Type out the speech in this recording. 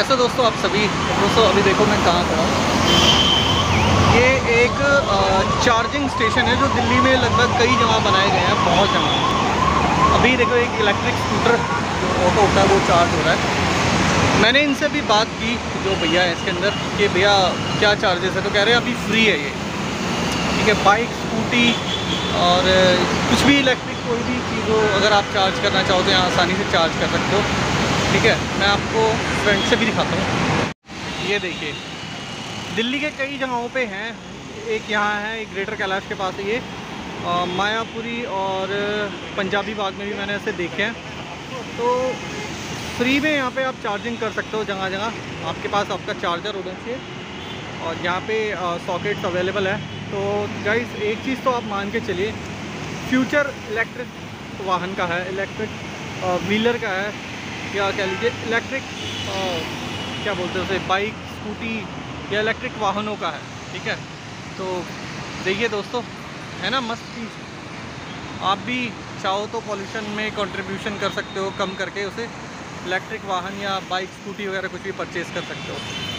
कैसे दोस्तों आप सभी दोस्तों, अभी देखो मैं कहाँ खड़ा हूँ। ये एक चार्जिंग स्टेशन है जो दिल्ली में लगभग कई जगह बनाए गए हैं, बहुत जगह। अभी देखो एक इलेक्ट्रिक स्कूटर जो ऑटो होता है वो चार्ज हो रहा है। मैंने इनसे भी बात की जो भैया है इसके अंदर कि भैया क्या चार्जेस है, तो कह रहे हैं अभी फ्री है ये। ठीक है, बाइक स्कूटी और कुछ भी इलेक्ट्रिक कोई भी चीज़ हो अगर आप चार्ज करना चाहो तो यहाँ आसानी से चार्ज कर सकते हो। ठीक है, मैं आपको फ्रंट से भी दिखाता हूँ। ये देखिए दिल्ली के कई जगहों पे हैं, एक यहाँ है, एक ग्रेटर कैलाश के पास है ये, मायापुरी और पंजाबी बाग में भी मैंने ऐसे देखे हैं। तो फ्री में यहाँ पे आप चार्जिंग कर सकते हो, जगह जगह आपके पास आपका चार्जर होना चाहिए और यहाँ पे सॉकेट्स अवेलेबल है। तो गाइस एक चीज़ तो आप मान के चलिए, फ्यूचर इलेक्ट्रिक वाहन का है, इलेक्ट्रिक व्हीलर का है, या कह लीजिए इलेक्ट्रिक क्या बोलते हैं उसे, बाइक स्कूटी या इलेक्ट्रिक वाहनों का है। ठीक है, तो देखिए दोस्तों, है ना मस्त चीज़। आप भी चाहो तो पॉल्यूशन में कंट्रीब्यूशन कर सकते हो, कम करके उसे इलेक्ट्रिक वाहन या बाइक स्कूटी वगैरह कुछ भी परचेज़ कर सकते हो।